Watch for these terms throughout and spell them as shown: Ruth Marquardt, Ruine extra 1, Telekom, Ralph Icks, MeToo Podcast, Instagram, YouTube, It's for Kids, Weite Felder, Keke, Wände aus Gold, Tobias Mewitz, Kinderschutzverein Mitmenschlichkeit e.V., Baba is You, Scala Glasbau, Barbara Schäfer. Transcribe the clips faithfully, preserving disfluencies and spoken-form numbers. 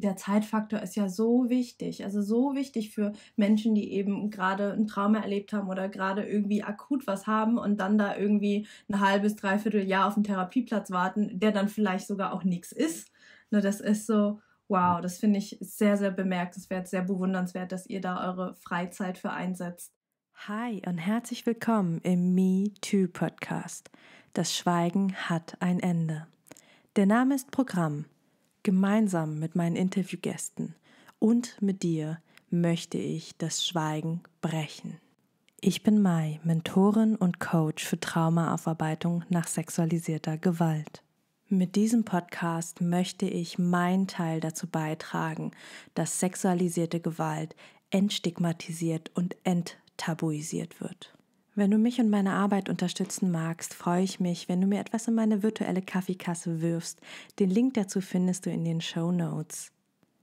der Zeitfaktor ist ja so wichtig, also so wichtig für Menschen, die eben gerade ein Trauma erlebt haben oder gerade irgendwie akut was haben und dann da irgendwie ein halbes, dreiviertel Jahr auf einen Therapieplatz warten, der dann vielleicht sogar auch nichts ist. Nur das ist so, wow, das finde ich sehr, sehr bemerkenswert, sehr bewundernswert, dass ihr da eure Freizeit für einsetzt. Hi und herzlich willkommen im MeToo Podcast. Das Schweigen hat ein Ende. Der Name ist Programm. Gemeinsam mit meinen Interviewgästen und mit dir möchte ich das Schweigen brechen. Ich bin Mai, Mentorin und Coach für Traumaaufarbeitung nach sexualisierter Gewalt. Mit diesem Podcast möchte ich meinen Teil dazu beitragen, dass sexualisierte Gewalt entstigmatisiert und enttabuisiert wird. Wenn du mich und meine Arbeit unterstützen magst, freue ich mich, wenn du mir etwas in meine virtuelle Kaffeekasse wirfst. Den Link dazu findest du in den Shownotes.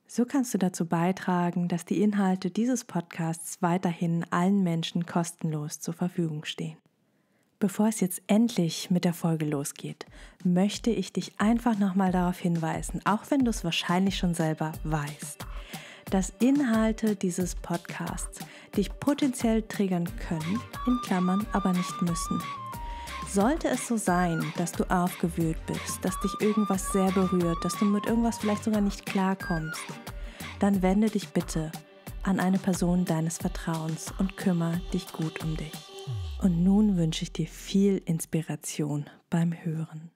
So kannst du dazu beitragen, dass die Inhalte dieses Podcasts weiterhin allen Menschen kostenlos zur Verfügung stehen. Bevor es jetzt endlich mit der Folge losgeht, möchte ich dich einfach nochmal darauf hinweisen, auch wenn du es wahrscheinlich schon selber weißt, dass Inhalte dieses Podcasts dich potenziell triggern können, in Klammern aber nicht müssen. Sollte es so sein, dass du aufgewühlt bist, dass dich irgendwas sehr berührt, dass du mit irgendwas vielleicht sogar nicht klarkommst, dann wende dich bitte an eine Person deines Vertrauens und kümmere dich gut um dich. Und nun wünsche ich dir viel Inspiration beim Hören.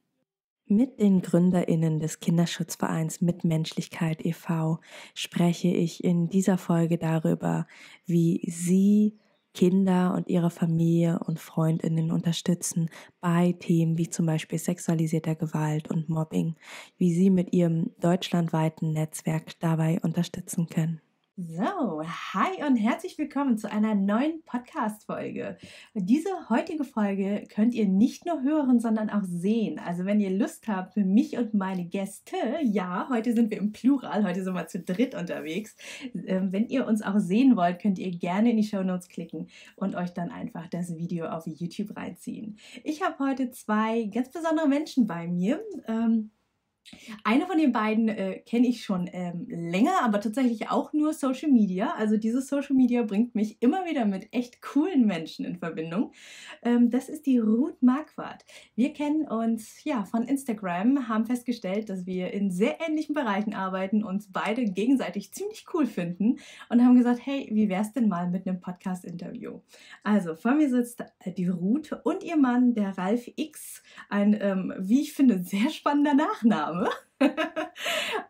Mit den GründerInnen des Kinderschutzvereins Mitmenschlichkeit e V spreche ich in dieser Folge darüber, wie sie Kinder und ihre Familie und FreundInnen unterstützen bei Themen wie zum Beispiel sexualisierter Gewalt und Mobbing, wie sie mit ihrem deutschlandweiten Netzwerk dabei unterstützen können. So, hi und herzlich willkommen zu einer neuen Podcast-Folge. Diese heutige Folge könnt ihr nicht nur hören, sondern auch sehen. Also wenn ihr Lust habt, für mich und meine Gäste, ja, heute sind wir im Plural, heute sind wir zu dritt unterwegs. Wenn ihr uns auch sehen wollt, könnt ihr gerne in die Shownotes klicken und euch dann einfach das Video auf YouTube reinziehen. Ich habe heute zwei ganz besondere Menschen bei mir. Eine von den beiden äh, kenne ich schon ähm, länger, aber tatsächlich auch nur Social Media. Also dieses Social Media bringt mich immer wieder mit echt coolen Menschen in Verbindung. Ähm, das ist die Ruth Marquardt. Wir kennen uns ja von Instagram, haben festgestellt, dass wir in sehr ähnlichen Bereichen arbeiten, uns beide gegenseitig ziemlich cool finden und haben gesagt, hey, wie wär's denn mal mit einem Podcast-Interview? Also vor mir sitzt die Ruth und ihr Mann, der Ralph Icks, ein, ähm, wie ich finde, sehr spannender Nachname.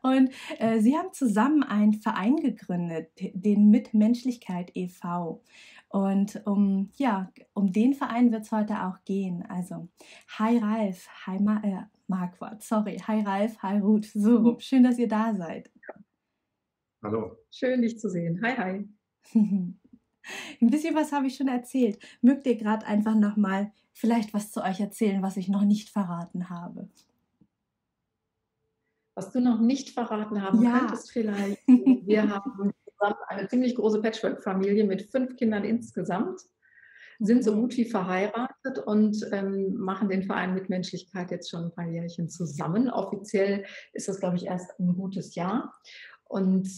Und äh, sie haben zusammen einen Verein gegründet, den Mitmenschlichkeit e V Und um, ja, um den Verein wird es heute auch gehen. Also, hi Ralf, hi Ma äh, Marquardt, sorry, hi Ralf, hi Ruth, so rum. Schön, dass ihr da seid. Hallo. Schön, dich zu sehen. Hi, hi. Ein bisschen was habe ich schon erzählt. Mögt ihr gerade einfach nochmal vielleicht was zu euch erzählen, was ich noch nicht verraten habe? Was du noch nicht verraten haben ja. könntest vielleicht. Wir haben zusammen eine ziemlich große Patchwork-Familie mit fünf Kindern insgesamt, sind so gut wie verheiratet und ähm, machen den Verein Mitmenschlichkeit jetzt schon ein paar Jährchen zusammen. Offiziell ist das, glaube ich, erst ein gutes Jahr. Und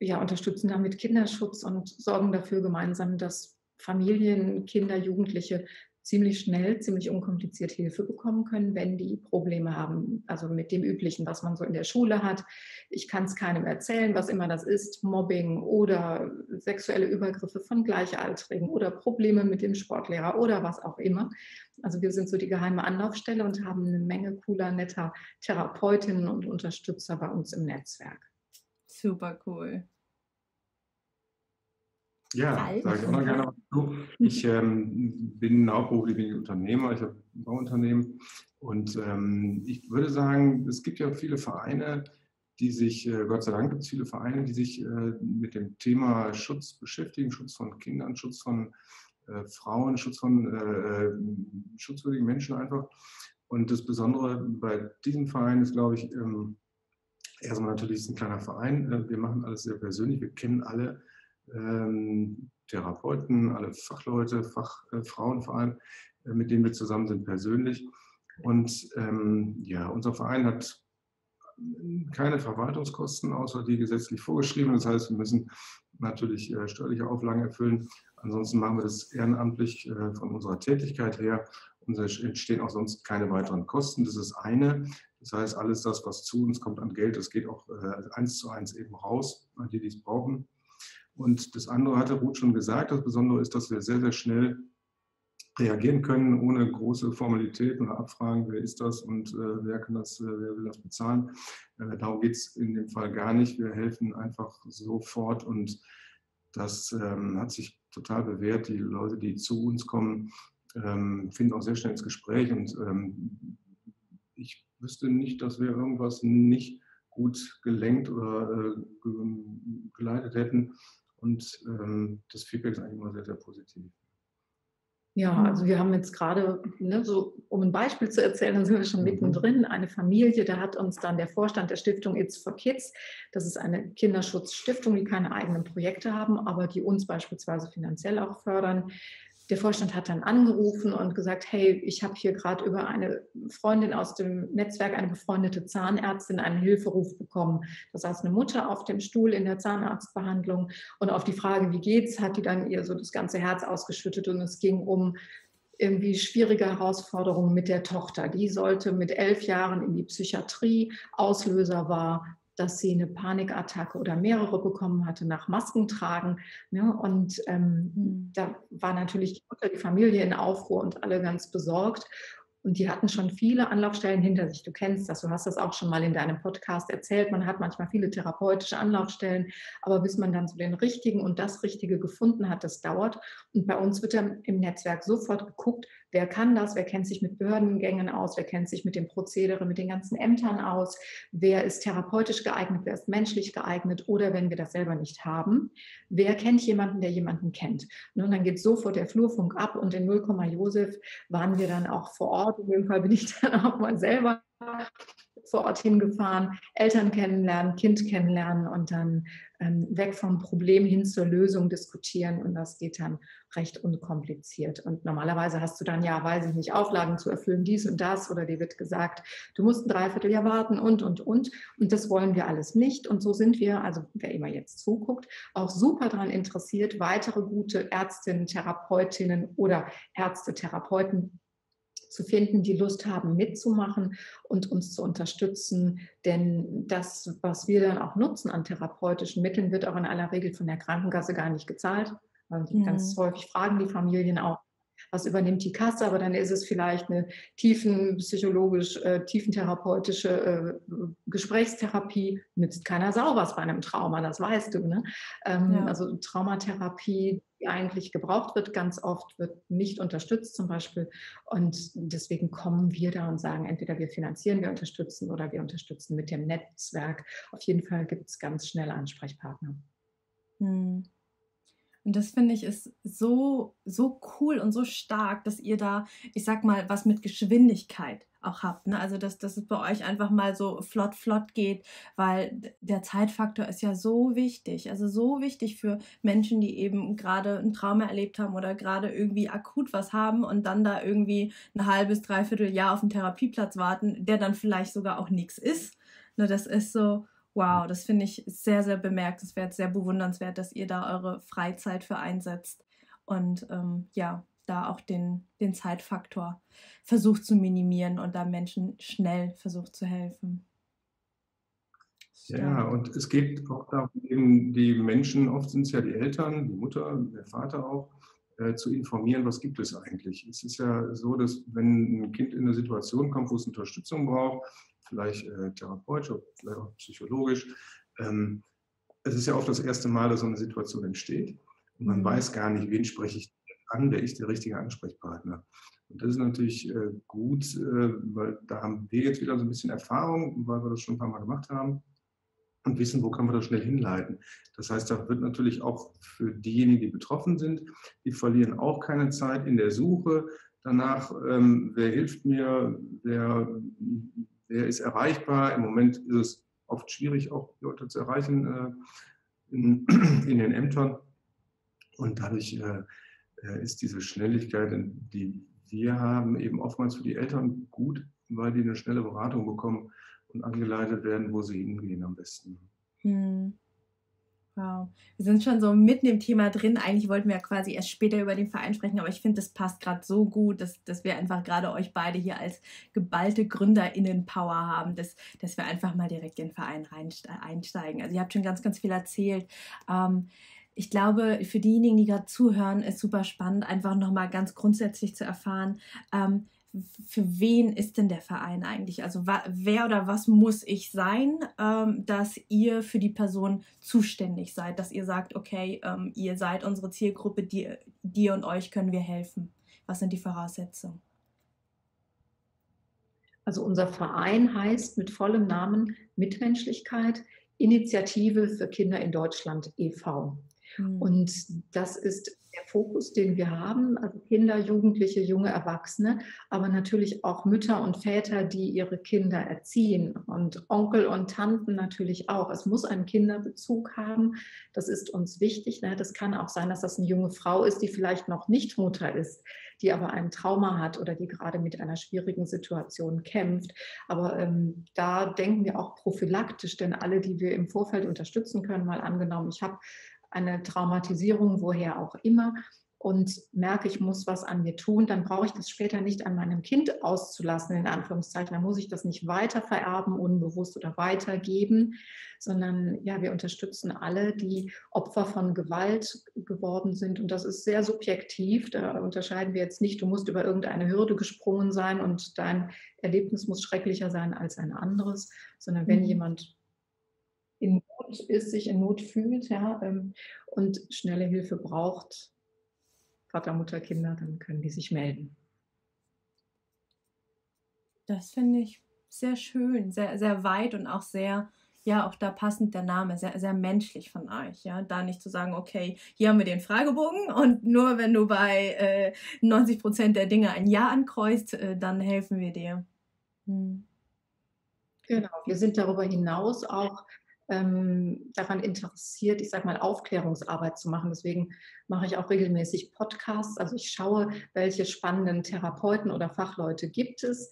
ja, unterstützen damit Kinderschutz und sorgen dafür gemeinsam, dass Familien, Kinder, Jugendliche ziemlich schnell, ziemlich unkompliziert Hilfe bekommen können, wenn die Probleme haben. Also mit dem Üblichen, was man so in der Schule hat. Ich kann es keinem erzählen, was immer das ist. Mobbing oder sexuelle Übergriffe von Gleichaltrigen oder Probleme mit dem Sportlehrer oder was auch immer. Also wir sind so die geheime Anlaufstelle und haben eine Menge cooler, netter Therapeutinnen und Unterstützer bei uns im Netzwerk. Super cool. Ja, sage ich immer gerne. Ich ähm, bin hauptberuflich Unternehmer, ich habe ein Bauunternehmen und ähm, ich würde sagen, es gibt ja viele Vereine, die sich, äh, Gott sei Dank gibt es viele Vereine, die sich äh, mit dem Thema Schutz beschäftigen, Schutz von Kindern, Schutz von äh, Frauen, Schutz von äh, schutzwürdigen Menschen einfach. Und das Besondere bei diesem Verein ist, glaube ich, ähm, erstmal natürlich ist ein kleiner Verein, äh, wir machen alles sehr persönlich, wir kennen alle Ähm, Therapeuten, alle Fachleute, Fachfrauen äh, vor allem, äh, mit denen wir zusammen sind persönlich. Und ähm, ja, unser Verein hat keine Verwaltungskosten, außer die gesetzlich vorgeschrieben. Das heißt, wir müssen natürlich äh, steuerliche Auflagen erfüllen. Ansonsten machen wir das ehrenamtlich äh, von unserer Tätigkeit her. Und es entstehen auch sonst keine weiteren Kosten. Das ist eine. Das heißt, alles das, was zu uns kommt an Geld, das geht auch äh, eins zu eins eben raus, an die, die es brauchen. Und das andere hatte Ruth schon gesagt. Das Besondere ist, dass wir sehr, sehr schnell reagieren können, ohne große Formalitäten oder Abfragen, wer ist das und äh, wer kann das, äh, wer will das bezahlen. Äh, darum geht es in dem Fall gar nicht. Wir helfen einfach sofort und das ähm, hat sich total bewährt. Die Leute, die zu uns kommen, ähm, finden auch sehr schnell ins Gespräch und ähm, ich wüsste nicht, dass wir irgendwas nicht gut gelenkt oder äh, geleitet hätten und ähm, das Feedback ist eigentlich immer sehr, sehr positiv. Ja, also wir haben jetzt gerade, ne, so, um ein Beispiel zu erzählen, da sind wir schon mittendrin, eine Familie, da hat uns dann der Vorstand der Stiftung It's for Kids, das ist eine Kinderschutzstiftung, die keine eigenen Projekte haben, aber die uns beispielsweise finanziell auch fördern. Der Vorstand hat dann angerufen und gesagt, hey, ich habe hier gerade über eine Freundin aus dem Netzwerk, eine befreundete Zahnärztin, einen Hilferuf bekommen. Da saß eine Mutter auf dem Stuhl in der Zahnarztbehandlung und auf die Frage, wie geht's, hat die dann ihr so das ganze Herz ausgeschüttet und es ging um irgendwie schwierige Herausforderungen mit der Tochter. Die sollte mit elf Jahren in die Psychiatrie, Auslöser war, dass sie eine Panikattacke oder mehrere bekommen hatte nach Maskentragen. Ne? Und ähm, da war natürlich die Mutter, die Familie in Aufruhr und alle ganz besorgt. Und die hatten schon viele Anlaufstellen hinter sich. Du kennst das, du hast das auch schon mal in deinem Podcast erzählt. Man hat manchmal viele therapeutische Anlaufstellen, aber bis man dann so den richtigen und das Richtige gefunden hat, das dauert. Und bei uns wird dann im Netzwerk sofort geguckt, wer kann das, wer kennt sich mit Behördengängen aus, wer kennt sich mit dem Prozedere, mit den ganzen Ämtern aus, wer ist therapeutisch geeignet, wer ist menschlich geeignet oder wenn wir das selber nicht haben, wer kennt jemanden, der jemanden kennt. Und dann geht sofort der Flurfunk ab und in null, Josef waren wir dann auch vor Ort. In dem Fall bin ich dann auch mal selber vor Ort hingefahren, Eltern kennenlernen, Kind kennenlernen und dann ähm, weg vom Problem hin zur Lösung diskutieren und das geht dann recht unkompliziert. Und normalerweise hast du dann ja, weiß ich nicht, Auflagen zu erfüllen, dies und das oder dir wird gesagt, du musst ein Dreivierteljahr warten und, und, und. Und das wollen wir alles nicht und so sind wir, also wer immer jetzt zuguckt, auch super daran interessiert, weitere gute Ärztinnen, Therapeutinnen oder Ärzte, Therapeuten zu finden, die Lust haben, mitzumachen und uns zu unterstützen. Denn das, was wir dann auch nutzen an therapeutischen Mitteln, wird auch in aller Regel von der Krankenkasse gar nicht gezahlt. Mhm. Ganz häufig fragen die Familien auch, was übernimmt die Kasse? Aber dann ist es vielleicht eine tiefenpsychologisch, äh, tiefentherapeutische äh, Gesprächstherapie. Nützt keiner Sau was bei einem Trauma, das weißt du. Ne? Ähm, ja. Also Traumatherapie, die eigentlich gebraucht wird, ganz oft wird nicht unterstützt zum Beispiel. Und deswegen kommen wir da und sagen, entweder wir finanzieren, wir unterstützen oder wir unterstützen mit dem Netzwerk. Auf jeden Fall gibt es ganz schnelle Ansprechpartner. Hm. Und das finde ich ist so, so cool und so stark, dass ihr da, ich sag mal, was mit Geschwindigkeit auch habt. Ne? Also, dass, dass es bei euch einfach mal so flott, flott geht, weil der Zeitfaktor ist ja so wichtig. Also so wichtig für Menschen, die eben gerade ein Trauma erlebt haben oder gerade irgendwie akut was haben und dann da irgendwie ein halbes, dreiviertel Jahr auf einen Therapieplatz warten, der dann vielleicht sogar auch nichts ist. Ne? Das ist so... Wow, das finde ich sehr, sehr bemerkenswert, sehr bewundernswert, dass ihr da eure Freizeit für einsetzt und ähm, ja, da auch den, den Zeitfaktor versucht zu minimieren und da Menschen schnell versucht zu helfen. Stimmt. Ja, und es geht auch darum, die Menschen, oft sind es ja die Eltern, die Mutter, der Vater auch, äh, zu informieren, was gibt es eigentlich. Es ist ja so, dass wenn ein Kind in eine Situation kommt, wo es Unterstützung braucht, vielleicht äh, therapeutisch, vielleicht auch psychologisch. Ähm, es ist ja oft das erste Mal, dass so eine Situation entsteht. Und man weiß gar nicht, wen spreche ich an, wer ist der richtige Ansprechpartner. Und das ist natürlich äh, gut, äh, weil da haben wir jetzt wieder so ein bisschen Erfahrung, weil wir das schon ein paar Mal gemacht haben und wissen, wo kann man das schnell hinleiten. Das heißt, da wird natürlich auch für diejenigen, die betroffen sind, die verlieren auch keine Zeit in der Suche danach, ähm, wer hilft mir, wer... Der ist erreichbar. Im Moment ist es oft schwierig, auch Leute zu erreichen äh, in, in den Ämtern. Und dadurch äh, ist diese Schnelligkeit, die wir haben, eben oftmals für die Eltern gut, weil die eine schnelle Beratung bekommen und angeleitet werden, wo sie hingehen am besten. Hm. Wow. Wir sind schon so mitten im Thema drin. Eigentlich wollten wir ja quasi erst später über den Verein sprechen, aber ich finde, das passt gerade so gut, dass, dass wir einfach gerade euch beide hier als geballte GründerInnen-Power haben, dass, dass wir einfach mal direkt in den Verein einsteigen. Also ihr habt schon ganz, ganz viel erzählt. Ähm, Ich glaube, für diejenigen, die gerade zuhören, ist super spannend, einfach nochmal ganz grundsätzlich zu erfahren, ähm, für wen ist denn der Verein eigentlich? Also wer oder was muss ich sein, ähm, dass ihr für die Person zuständig seid, dass ihr sagt, okay, ähm, ihr seid unsere Zielgruppe, dir, dir und euch können wir helfen. Was sind die Voraussetzungen? Also unser Verein heißt mit vollem Namen Mitmenschlichkeit, Initiative für Kinder in Deutschland e V Und das ist der Fokus, den wir haben, also Kinder, Jugendliche, junge Erwachsene, aber natürlich auch Mütter und Väter, die ihre Kinder erziehen und Onkel und Tanten natürlich auch. Es muss einen Kinderbezug haben, das ist uns wichtig. Das kann auch sein, dass das eine junge Frau ist, die vielleicht noch nicht Mutter ist, die aber ein Trauma hat oder die gerade mit einer schwierigen Situation kämpft. Aber ähm, da denken wir auch prophylaktisch, denn alle, die wir im Vorfeld unterstützen können, mal angenommen, ich habe eine Traumatisierung, woher auch immer, und merke, ich muss was an mir tun, dann brauche ich das später nicht an meinem Kind auszulassen, in Anführungszeichen. Dann muss ich das nicht weiter vererben, unbewusst oder weitergeben, sondern ja, wir unterstützen alle, die Opfer von Gewalt geworden sind. Und das ist sehr subjektiv. Da unterscheiden wir jetzt nicht, du musst über irgendeine Hürde gesprungen sein und dein Erlebnis muss schrecklicher sein als ein anderes, sondern wenn mhm. jemand in Not ist, sich in Not fühlt, ja, und schnelle Hilfe braucht, Vater, Mutter, Kinder, dann können die sich melden. Das finde ich sehr schön, sehr, sehr weit und auch sehr, ja, auch da passend der Name, sehr, sehr menschlich von euch, ja, da nicht zu sagen, okay, hier haben wir den Fragebogen und nur wenn du bei äh, neunzig Prozent der Dinge ein Ja ankreuzt, äh, dann helfen wir dir. Hm. Genau, wir sind darüber hinaus auch Ähm, daran interessiert, ich sage mal, Aufklärungsarbeit zu machen. Deswegen mache ich auch regelmäßig Podcasts. Also ich schaue, welche spannenden Therapeuten oder Fachleute gibt es,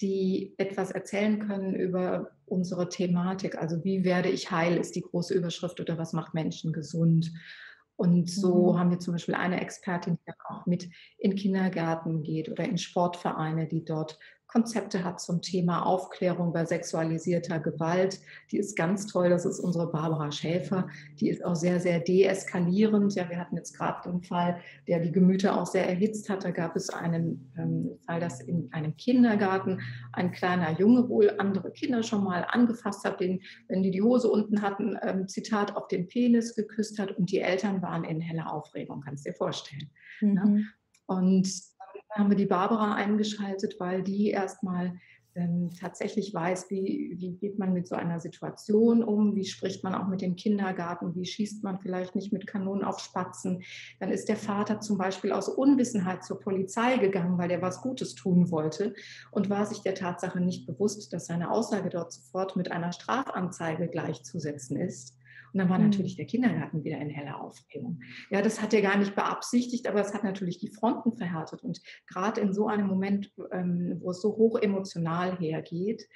die etwas erzählen können über unsere Thematik. Also wie werde ich heil, ist die große Überschrift, oder was macht Menschen gesund? Und so mhm. haben wir zum Beispiel eine Expertin, die auch mit in Kindergärten geht oder in Sportvereine, die dort Konzepte hat zum Thema Aufklärung bei sexualisierter Gewalt. Die ist ganz toll, das ist unsere Barbara Schäfer. Die ist auch sehr, sehr deeskalierend. Ja, wir hatten jetzt gerade einen Fall, der die Gemüter auch sehr erhitzt hat. Da gab es einen ähm, Fall, dass in einem Kindergarten ein kleiner Junge wohl andere Kinder schon mal angefasst hat, den, wenn die die Hose unten hatten, ähm, Zitat, auf den Penis geküsst hat, und die Eltern waren in heller Aufregung, kannst dir vorstellen. Mhm. Ne? Und haben wir die Barbara eingeschaltet, weil die erstmal ähm, tatsächlich weiß, wie, wie geht man mit so einer Situation um, wie spricht man auch mit dem Kindergarten, wie schießt man vielleicht nicht mit Kanonen auf Spatzen. Dann ist der Vater zum Beispiel aus Unwissenheit zur Polizei gegangen, weil er was Gutes tun wollte und war sich der Tatsache nicht bewusst, dass seine Aussage dort sofort mit einer Strafanzeige gleichzusetzen ist. Und dann war natürlich der Kindergarten wieder in heller Aufregung. Ja, das hat er gar nicht beabsichtigt, aber es hat natürlich die Fronten verhärtet. Und gerade in so einem Moment, ähm, wo es so hoch emotional hergeht,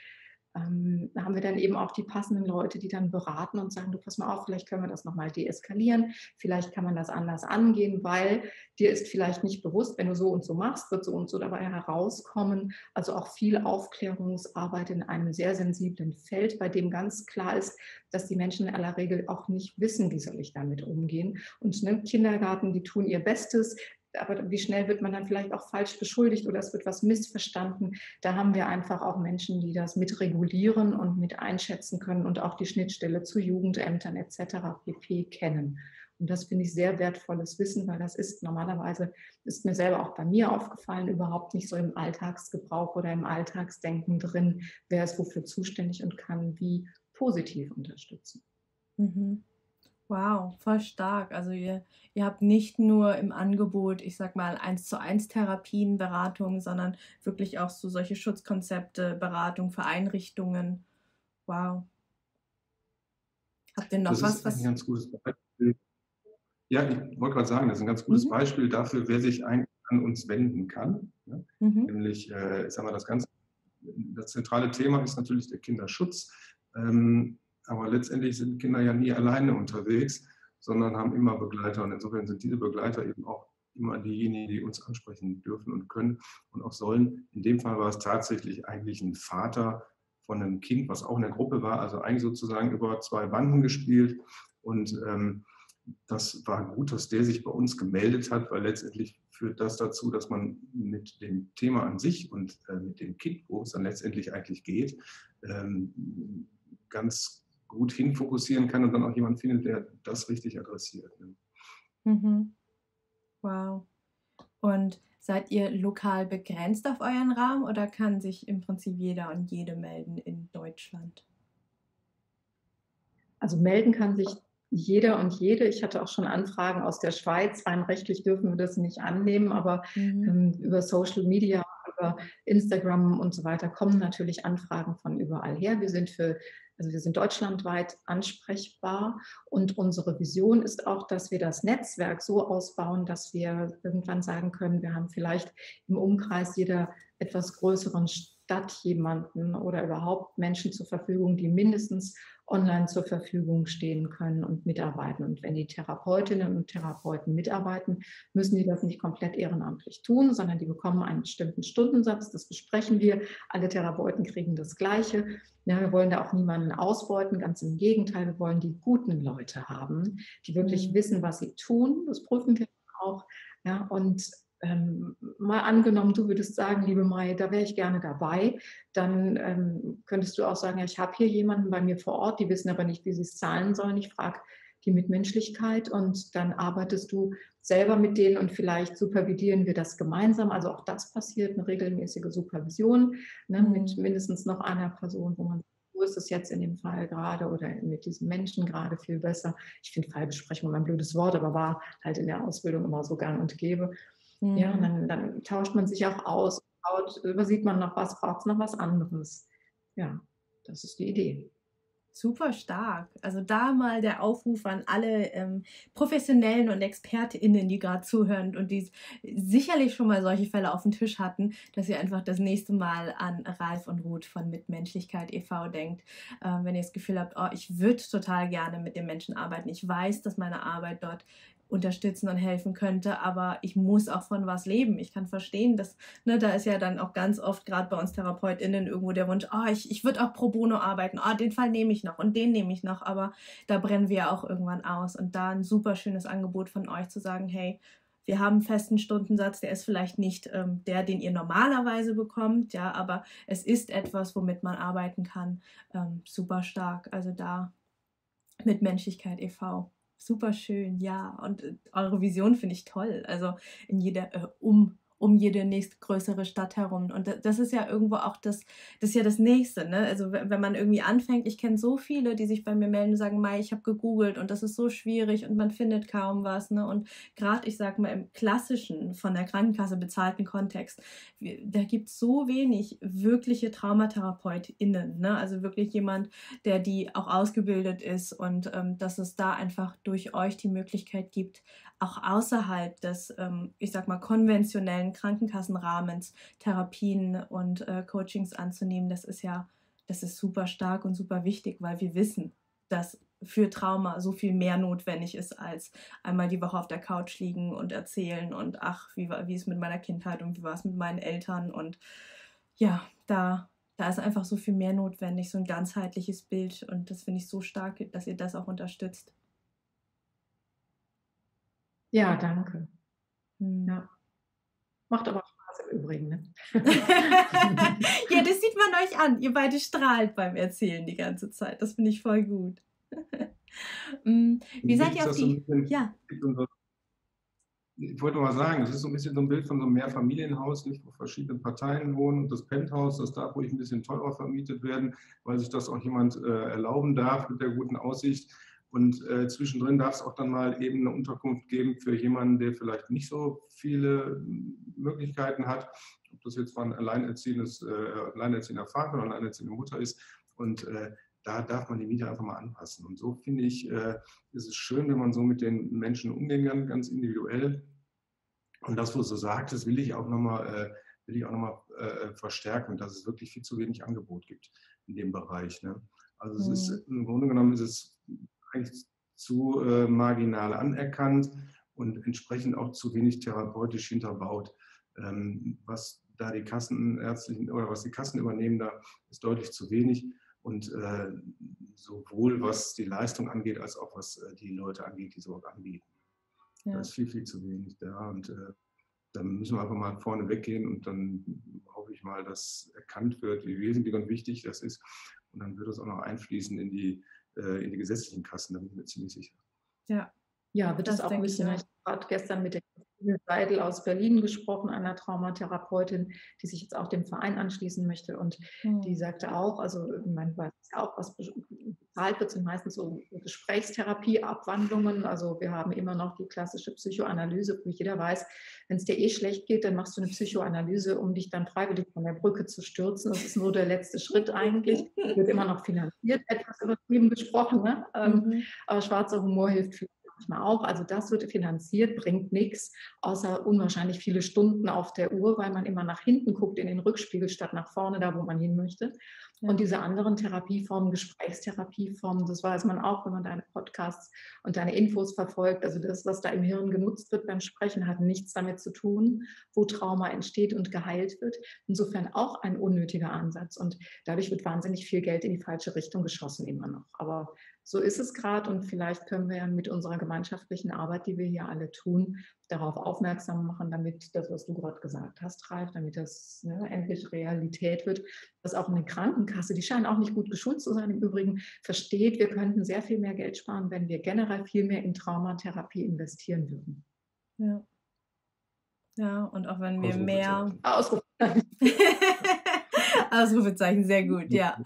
ähm, haben wir dann eben auch die passenden Leute, die dann beraten und sagen, du pass mal auf, vielleicht können wir das nochmal deeskalieren, vielleicht kann man das anders angehen, weil dir ist vielleicht nicht bewusst, wenn du so und so machst, wird so und so dabei herauskommen. Also auch viel Aufklärungsarbeit in einem sehr sensiblen Feld, bei dem ganz klar ist, dass die Menschen in aller Regel auch nicht wissen, wie soll ich damit umgehen. Und ne, Kindergarten, die tun ihr Bestes, aber wie schnell wird man dann vielleicht auch falsch beschuldigt oder es wird was missverstanden. Da haben wir einfach auch Menschen, die das mit regulieren und mit einschätzen können und auch die Schnittstelle zu Jugendämtern et cetera pp. Kennen. Und das finde ich sehr wertvolles Wissen, weil das ist normalerweise, ist mir selber auch bei mir aufgefallen, überhaupt nicht so im Alltagsgebrauch oder im Alltagsdenken drin, wer ist wofür zuständig und kann wie positiv unterstützen. Mhm. Wow, voll stark. Also ihr, ihr habt nicht nur im Angebot, ich sag mal, eins zu eins Therapien, Beratungen, sondern wirklich auch so solche Schutzkonzepte, Beratung für Einrichtungen. Wow. Habt ihr noch das was? Das ist ein was? ganz gutes Beispiel. Ja, ich wollte gerade sagen, das ist ein ganz gutes mhm. Beispiel dafür, wer sich eigentlich an uns wenden kann. Ne? Mhm. Nämlich, äh, ich sag mal, das ganze Das zentrale Thema ist natürlich der Kinderschutz. Ähm, aber letztendlich sind Kinder ja nie alleine unterwegs, sondern haben immer Begleiter. Und insofern sind diese Begleiter eben auch immer diejenigen, die uns ansprechen dürfen und können und auch sollen. In dem Fall war es tatsächlich eigentlich ein Vater von einem Kind, was auch in der Gruppe war, also eigentlich sozusagen über zwei Banden gespielt. Und ähm, das war gut, dass der sich bei uns gemeldet hat, weil letztendlich führt das dazu, dass man mit dem Thema an sich und äh, mit dem Kind, wo es dann letztendlich eigentlich geht, ähm, ganz gut hinfokussieren kann und dann auch jemand findet, der das richtig adressiert. Mhm. Wow. Und seid ihr lokal begrenzt auf euren Raum oder kann sich im Prinzip jeder und jede melden in Deutschland? Also melden kann sich jeder und jede. Ich hatte auch schon Anfragen aus der Schweiz. Rein rechtlich dürfen wir das nicht annehmen, aber mhm. ähm, über Social Media, über Instagram und so weiter kommen natürlich Anfragen von überall her. Wir sind für Also wir sind deutschlandweit ansprechbar und unsere Vision ist auch, dass wir das Netzwerk so ausbauen, dass wir irgendwann sagen können, wir haben vielleicht im Umkreis jeder etwas größeren Stadt jemanden oder überhaupt Menschen zur Verfügung, die mindestens online zur Verfügung stehen können und mitarbeiten. Und wenn die Therapeutinnen und Therapeuten mitarbeiten, müssen die das nicht komplett ehrenamtlich tun, sondern die bekommen einen bestimmten Stundensatz. Das besprechen wir. Alle Therapeuten kriegen das Gleiche. Ja, wir wollen da auch niemanden ausbeuten. Ganz im Gegenteil, wir wollen die guten Leute haben, die wirklich wissen, was sie tun. Das prüfen wir auch. Ja, und Ähm, mal angenommen, du würdest sagen, liebe Mai, da wäre ich gerne dabei, dann ähm, könntest du auch sagen, ja, ich habe hier jemanden bei mir vor Ort, die wissen aber nicht, wie sie es zahlen sollen. Ich frage die Mitmenschlichkeit und dann arbeitest du selber mit denen und vielleicht supervidieren wir das gemeinsam. Also auch das passiert, eine regelmäßige Supervision, ne, mit mindestens noch einer Person, wo man wo ist es jetzt in dem Fall gerade oder mit diesem Menschen gerade viel besser. Ich finde Fallbesprechung ein blödes Wort, aber war halt in der Ausbildung immer so gang und gäbe. Ja, und dann, dann tauscht man sich auch aus, übersieht man noch was, braucht es noch was anderes. Ja, das ist die Idee. Super stark. Also da mal der Aufruf an alle ähm, Professionellen und ExpertInnen, die gerade zuhören und die sicherlich schon mal solche Fälle auf dem Tisch hatten, dass ihr einfach das nächste Mal an Ralph und Ruth von Mitmenschlichkeit e V denkt. Ähm, wenn ihr das Gefühl habt, oh, ich würde total gerne mit den Menschen arbeiten. Ich weiß, dass meine Arbeit dort unterstützen und helfen könnte, aber ich muss auch von was leben. Ich kann verstehen, dass, ne, da ist ja dann auch ganz oft, gerade bei uns TherapeutInnen, irgendwo der Wunsch, oh, ich, ich würde auch pro bono arbeiten, oh, den Fall nehme ich noch und den nehme ich noch, aber da brennen wir auch irgendwann aus. Und da ein super schönes Angebot von euch zu sagen, hey, wir haben einen festen Stundensatz, der ist vielleicht nicht ähm, der, den ihr normalerweise bekommt, ja, aber es ist etwas, womit man arbeiten kann. Ähm, super stark, also da Mitmenschlichkeit e V Super schön, ja. Und eure Vision finde ich toll. Also in jeder äh, um um jede nächstgrößere Stadt herum. Und das ist ja irgendwo auch das, das ist ja das Nächste, ne? Also wenn man irgendwie anfängt, ich kenne so viele, die sich bei mir melden und sagen, Mai, ich habe gegoogelt und das ist so schwierig und man findet kaum was, ne? Und gerade, ich sage mal, im klassischen, von der Krankenkasse bezahlten Kontext, da gibt es so wenig wirkliche TraumatherapeutInnen, ne? Also wirklich jemand, der die auch ausgebildet ist und ähm, dass es da einfach durch euch die Möglichkeit gibt, auch außerhalb des, ähm, ich sag mal, konventionellen Krankenkassenrahmens Therapien und äh, Coachings anzunehmen, das ist ja, das ist super stark und super wichtig, weil wir wissen, dass für Trauma so viel mehr notwendig ist, als einmal die Woche auf der Couch liegen und erzählen und ach, wie war, wie ist mit meiner Kindheit und wie war es mit meinen Eltern und ja, da, da ist einfach so viel mehr notwendig, so ein ganzheitliches Bild und das finde ich so stark, dass ihr das auch unterstützt. Ja, danke. Ja. Macht aber Spaß im Übrigen, ne? Ja, das sieht man euch an. Ihr beide strahlt beim Erzählen die ganze Zeit. Das finde ich voll gut. Wie, Wie seid ihr auf die... So bisschen, ja. Ich wollte mal sagen, es ist so ein bisschen so ein Bild von so einem Mehrfamilienhaus, nicht, wo verschiedene Parteien wohnen. Und das Penthouse, das darf ruhig ein bisschen teurer vermietet werden, weil sich das auch jemand äh, erlauben darf mit der guten Aussicht. Und äh, zwischendrin darf es auch dann mal eben eine Unterkunft geben für jemanden, der vielleicht nicht so viele Möglichkeiten hat. Ob das jetzt mal ein alleinerziehendes, äh, alleinerziehender Vater oder eine alleinerziehende Mutter ist. Und äh, da darf man die Miete einfach mal anpassen. Und so finde ich, äh, ist es schön, wenn man so mit den Menschen umgehen kann, ganz individuell. Und das, was du sagtest, will ich auch nochmal äh, will ich auch nochmal äh, verstärken, dass es wirklich viel zu wenig Angebot gibt in dem Bereich. Ne? Also mhm. es ist, im Grunde genommen ist es eigentlich zu äh, marginal anerkannt und entsprechend auch zu wenig therapeutisch hinterbaut. Ähm, was da die Kassenärztlichen oder was die Kassen übernehmen, da ist deutlich zu wenig. Und äh, sowohl was die Leistung angeht, als auch was äh, die Leute angeht, die sowas anbieten. Ja. Da ist viel, viel zu wenig da. Und äh, dann müssen wir einfach mal vorne weggehen und dann hoffe ich mal, dass erkannt wird, wie wesentlich und wichtig das ist. Und dann wird das auch noch einfließen in die, äh, in die gesetzlichen Kassen, da bin ich mir ziemlich sicher. Ja, ja wird das, das auch ein bisschen. Ich habe gestern mit der Seidel aus Berlin gesprochen, einer Traumatherapeutin, die sich jetzt auch dem Verein anschließen möchte. Und mhm. die sagte auch, also man weiß ja auch, was bezahlt wird, sind meistens so Gesprächstherapieabwandlungen. Also wir haben immer noch die klassische Psychoanalyse, wo jeder weiß, wenn es dir eh schlecht geht, dann machst du eine Psychoanalyse, um dich dann freiwillig von der Brücke zu stürzen. Das ist nur der letzte Schritt eigentlich. Wird immer noch finanziert, etwas übertrieben gesprochen. Ne? Mhm. Aber schwarzer Humor hilft viel. Manchmal auch, also das wird finanziert, bringt nichts, außer unwahrscheinlich viele Stunden auf der Uhr, weil man immer nach hinten guckt in den Rückspiegel statt nach vorne, da wo man hin möchte. Ja. Und diese anderen Therapieformen, Gesprächstherapieformen, das weiß man auch, wenn man deine Podcasts und deine Infos verfolgt, also das, was da im Hirn genutzt wird beim Sprechen, hat nichts damit zu tun, wo Trauma entsteht und geheilt wird. Insofern auch ein unnötiger Ansatz und dadurch wird wahnsinnig viel Geld in die falsche Richtung geschossen immer noch, aber so ist es gerade und vielleicht können wir ja mit unserer gemeinschaftlichen Arbeit, die wir hier alle tun, darauf aufmerksam machen, damit das, was du gerade gesagt hast, Ralf, damit das ne, endlich Realität wird, dass auch eine Krankenkasse, die scheint auch nicht gut geschult zu sein, im Übrigen versteht, wir könnten sehr viel mehr Geld sparen, wenn wir generell viel mehr in Traumatherapie investieren würden. Ja, ja und auch wenn wir mehr... Ausrufezeichen. Ausrufezeichen, sehr gut, ja.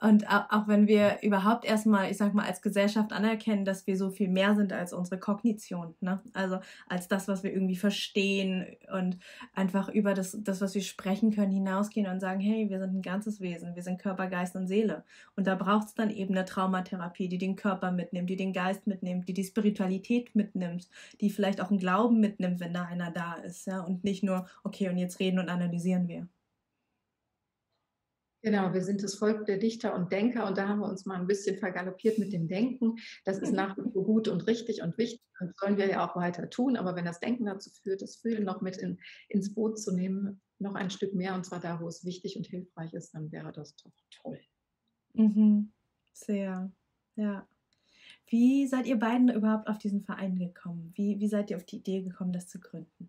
Und auch wenn wir überhaupt erstmal, ich sag mal, als Gesellschaft anerkennen, dass wir so viel mehr sind als unsere Kognition, ne? Also als das, was wir irgendwie verstehen und einfach über das, das, was wir sprechen können, hinausgehen und sagen, hey, wir sind ein ganzes Wesen, wir sind Körper, Geist und Seele. Und da braucht es dann eben eine Traumatherapie, die den Körper mitnimmt, die den Geist mitnimmt, die die Spiritualität mitnimmt, die vielleicht auch einen Glauben mitnimmt, wenn da einer da ist, ja? Und nicht nur, okay, und jetzt reden und analysieren wir. Genau, wir sind das Volk der Dichter und Denker und da haben wir uns mal ein bisschen vergaloppiert mit dem Denken. Das ist nach wie vor gut und richtig und wichtig und sollen wir ja auch weiter tun. Aber wenn das Denken dazu führt, das Fühlen noch mit in, ins Boot zu nehmen, noch ein Stück mehr und zwar da, wo es wichtig und hilfreich ist, dann wäre das doch toll. Mhm. Sehr, ja. Wie seid ihr beiden überhaupt auf diesen Verein gekommen? Wie, wie seid ihr auf die Idee gekommen, das zu gründen?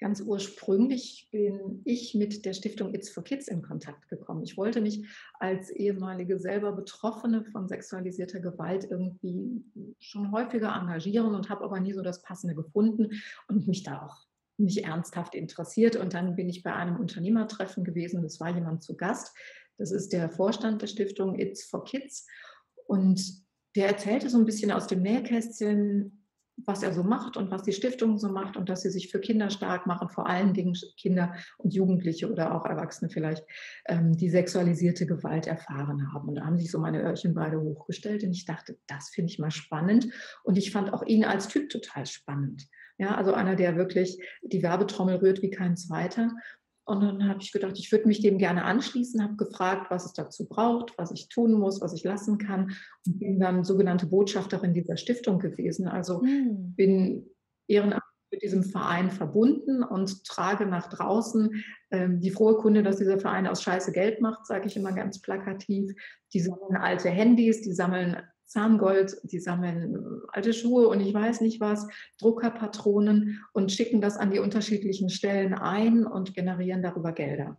Ganz ursprünglich bin ich mit der Stiftung It's for Kids in Kontakt gekommen. Ich wollte mich als ehemalige selber Betroffene von sexualisierter Gewalt irgendwie schon häufiger engagieren und habe aber nie so das Passende gefunden und mich da auch nicht ernsthaft interessiert. Und dann bin ich bei einem Unternehmertreffen gewesen und es war jemand zu Gast. Das ist der Vorstand der Stiftung It's for Kids. Und der erzählte so ein bisschen aus dem Nähkästchen, was er so macht und was die Stiftung so macht und dass sie sich für Kinder stark machen, vor allen Dingen Kinder und Jugendliche oder auch Erwachsene vielleicht, die sexualisierte Gewalt erfahren haben. Und da haben sich so meine Öhrchen beide hochgestellt und ich dachte, das finde ich mal spannend und ich fand auch ihn als Typ total spannend. Ja, also einer, der wirklich die Werbetrommel rührt wie kein zweiter. Und dann habe ich gedacht, ich würde mich dem gerne anschließen, habe gefragt, was es dazu braucht, was ich tun muss, was ich lassen kann. Und bin dann sogenannte Botschafterin dieser Stiftung gewesen. Also mhm. bin ehrenamtlich mit diesem Verein verbunden und trage nach draußen ähm, die frohe Kunde, dass dieser Verein aus Scheiße Geld macht, sage ich immer ganz plakativ. Die sammeln alte Handys, die sammeln Zahngold, die sammeln alte Schuhe und ich weiß nicht was, Druckerpatronen und schicken das an die unterschiedlichen Stellen ein und generieren darüber Gelder.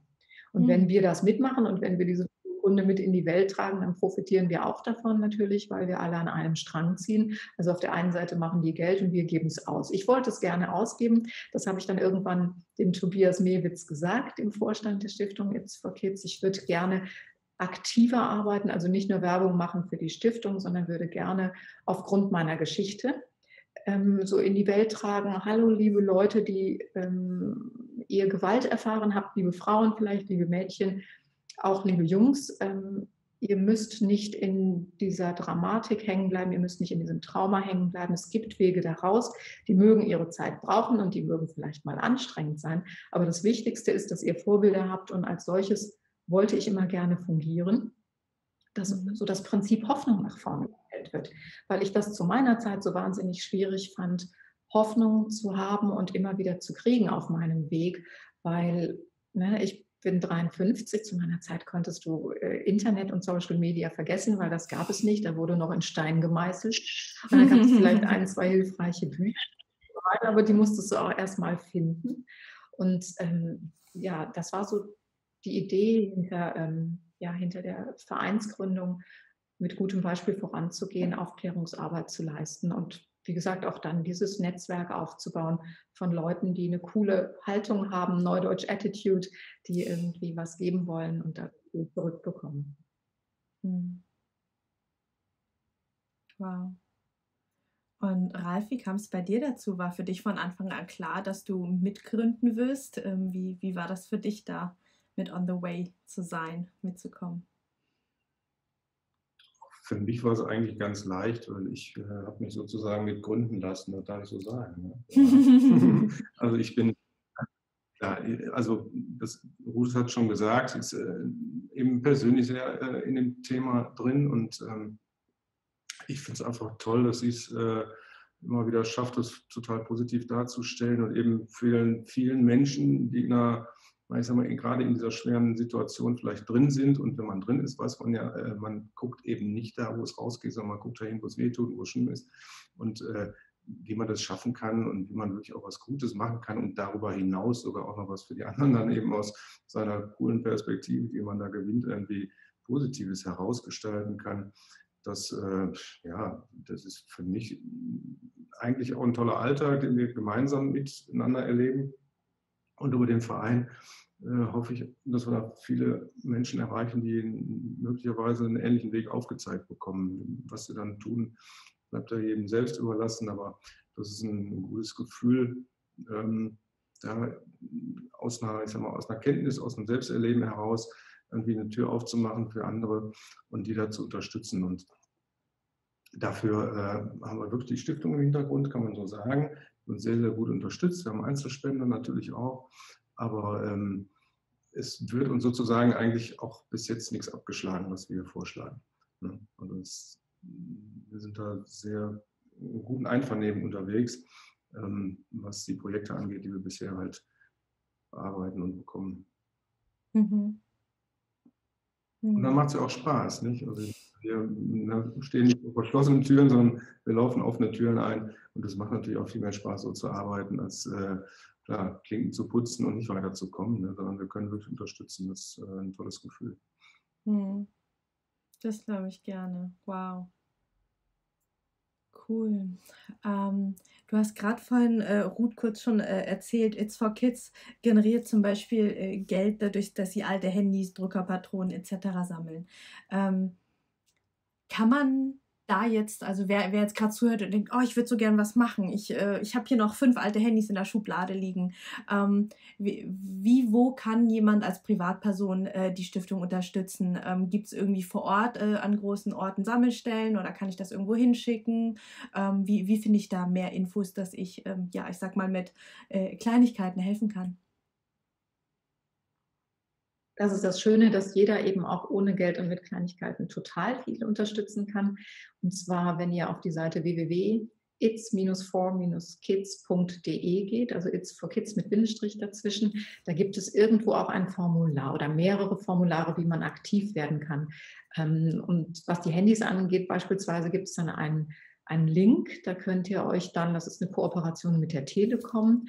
Und mhm. wenn wir das mitmachen und wenn wir diese Kunde mit in die Welt tragen, dann profitieren wir auch davon natürlich, weil wir alle an einem Strang ziehen. Also auf der einen Seite machen die Geld und wir geben es aus. Ich wollte es gerne ausgeben. Das habe ich dann irgendwann dem Tobias Mewitz gesagt, dem Vorstand der Stiftung It's for Kids. Ich würde gerne aktiver arbeiten, also nicht nur Werbung machen für die Stiftung, sondern würde gerne aufgrund meiner Geschichte ähm, so in die Welt tragen, hallo liebe Leute, die ähm, ihr Gewalt erfahren habt, liebe Frauen vielleicht, liebe Mädchen, auch liebe Jungs, ähm, ihr müsst nicht in dieser Dramatik hängen bleiben, ihr müsst nicht in diesem Trauma hängen bleiben. Es gibt Wege daraus, die mögen ihre Zeit brauchen und die mögen vielleicht mal anstrengend sein. Aber das Wichtigste ist, dass ihr Vorbilder habt, und als solches wollte ich immer gerne fungieren, dass so das Prinzip Hoffnung nach vorne gestellt wird. Weil ich das zu meiner Zeit so wahnsinnig schwierig fand, Hoffnung zu haben und immer wieder zu kriegen auf meinem Weg, weil ne, ich bin dreiundfünfzig, zu meiner Zeit konntest du äh, Internet und Social Media vergessen, weil das gab es nicht, da wurde noch in Stein gemeißelt. Und dann gab es vielleicht ein, zwei hilfreiche Bücher, aber die musstest du auch erstmal finden. Und ähm, ja, das war so die Idee hinter, ähm, ja, hinter der Vereinsgründung, mit gutem Beispiel voranzugehen, Aufklärungsarbeit zu leisten und wie gesagt, auch dann dieses Netzwerk aufzubauen von Leuten, die eine coole Haltung haben, Neudeutsch Attitude, die irgendwie was geben wollen und da zurückbekommen. Hm. Wow. Und Ralph, wie kam es bei dir dazu? War für dich von Anfang an klar, dass du mitgründen wirst? Wie, wie war das für dich da, mit on the way zu sein, mitzukommen? Für mich war es eigentlich ganz leicht, weil ich äh, habe mich sozusagen mit gründen lassen, das darf ich so sagen. Ne? Also ich bin, ja, also das, Ruth hat schon gesagt, ist äh, eben persönlich sehr äh, in dem Thema drin und ähm, ich finde es einfach toll, dass sie es äh, immer wieder schafft, das total positiv darzustellen und eben vielen, vielen Menschen, die in einer, ich sag mal, gerade in dieser schweren Situation vielleicht drin sind, und wenn man drin ist, weiß man ja, äh, man guckt eben nicht da, wo es rausgeht, sondern man guckt dahin, wo es wehtut, wo es schlimm ist und äh, wie man das schaffen kann und wie man wirklich auch was Gutes machen kann und darüber hinaus sogar auch noch was für die anderen dann eben aus seiner coolen Perspektive, die man da gewinnt, irgendwie Positives herausgestalten kann. Das, äh, ja, das ist für mich eigentlich auch ein toller Alltag, den wir gemeinsam miteinander erleben. Und über den Verein äh, hoffe ich, dass wir da viele Menschen erreichen, die möglicherweise einen ähnlichen Weg aufgezeigt bekommen. Was sie dann tun, bleibt da jedem selbst überlassen. Aber das ist ein gutes Gefühl, ähm, da aus einer, ich sag mal, aus einer Kenntnis, aus einem Selbsterleben heraus irgendwie eine Tür aufzumachen für andere und die da zu unterstützen. Und dafür äh, haben wir wirklich die Stiftung im Hintergrund, kann man so sagen. Und sehr, sehr gut unterstützt. Wir haben Einzelspender natürlich auch, aber ähm, es wird uns sozusagen eigentlich auch bis jetzt nichts abgeschlagen, was wir vorschlagen. Ne? Und es, wir sind da sehr in guten Einvernehmen unterwegs, ähm, was die Projekte angeht, die wir bisher halt bearbeiten und bekommen. Mhm. Mhm. Und dann macht es ja auch Spaß, nicht? Also wir stehen nicht vor verschlossenen Türen, sondern wir laufen offene Türen ein. Und das macht natürlich auch viel mehr Spaß, so zu arbeiten, als äh, klar, Klinken zu putzen und nicht weiterzukommen. Ne? Sondern wir können wirklich unterstützen. Das ist äh, ein tolles Gefühl. Hm. Das glaube ich gerne. Wow. Cool. Ähm, du hast gerade vorhin, äh, Ruth, kurz schon äh, erzählt, It's for Kids generiert zum Beispiel äh, Geld dadurch, dass sie alte Handys, Druckerpatronen et cetera sammeln. Ähm, Kann man da jetzt, also wer, wer jetzt gerade zuhört und denkt, oh, ich würde so gern was machen, ich, äh, ich habe hier noch fünf alte Handys in der Schublade liegen. Ähm, wie, wie, wo kann jemand als Privatperson äh, die Stiftung unterstützen? Ähm, gibt es irgendwie vor Ort äh, an großen Orten Sammelstellen oder kann ich das irgendwo hinschicken? Ähm, wie wie finde ich da mehr Infos, dass ich, ähm, ja, ich sag mal, mit äh, Kleinigkeiten helfen kann? Das ist das Schöne, dass jeder eben auch ohne Geld und mit Kleinigkeiten total viel unterstützen kann. Und zwar, wenn ihr auf die Seite w w w punkt its for kids punkt d e geht, also It's for Kids mit Bindestrich dazwischen, da gibt es irgendwo auch ein Formular oder mehrere Formulare, wie man aktiv werden kann. Und was die Handys angeht, beispielsweise gibt es dann einen, einen Link, da könnt ihr euch dann, das ist eine Kooperation mit der Telekom,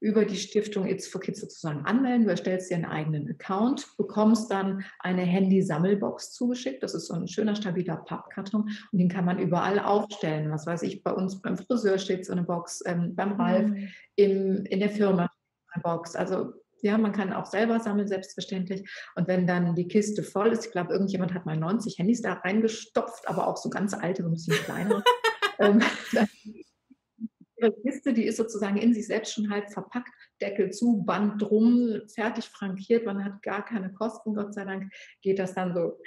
über die Stiftung It's for Kids sozusagen anmelden. Du erstellst dir einen eigenen Account, bekommst dann eine Handy-Sammelbox zugeschickt. Das ist so ein schöner, stabiler Pappkarton und den kann man überall aufstellen. Was weiß ich, bei uns beim Friseur steht so eine Box, ähm, beim Ralph, mhm. im, in der Firma eine Box. Also ja, man kann auch selber sammeln, selbstverständlich. Und wenn dann die Kiste voll ist, ich glaube, irgendjemand hat mal neunzig Handys da reingestopft, aber auch so ganz alte, so ein bisschen kleinere. ähm, Ihre Kiste, die ist sozusagen in sich selbst schon halb verpackt, Deckel zu, Band drum, fertig frankiert, man hat gar keine Kosten, Gott sei Dank, geht das dann so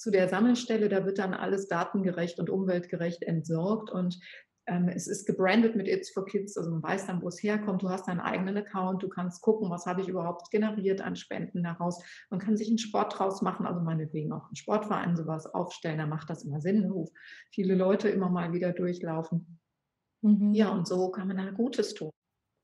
zu der Sammelstelle, da wird dann alles datengerecht und umweltgerecht entsorgt und ähm, es ist gebrandet mit It's for Kids, also man weiß dann, wo es herkommt, du hast deinen eigenen Account, du kannst gucken, was habe ich überhaupt generiert an Spenden daraus, man kann sich einen Sport draus machen, also meinetwegen auch einen Sportverein sowas aufstellen, da macht das immer Sinn, wo viele Leute immer mal wieder durchlaufen. Mhm. Ja, und so kann man da Gutes tun.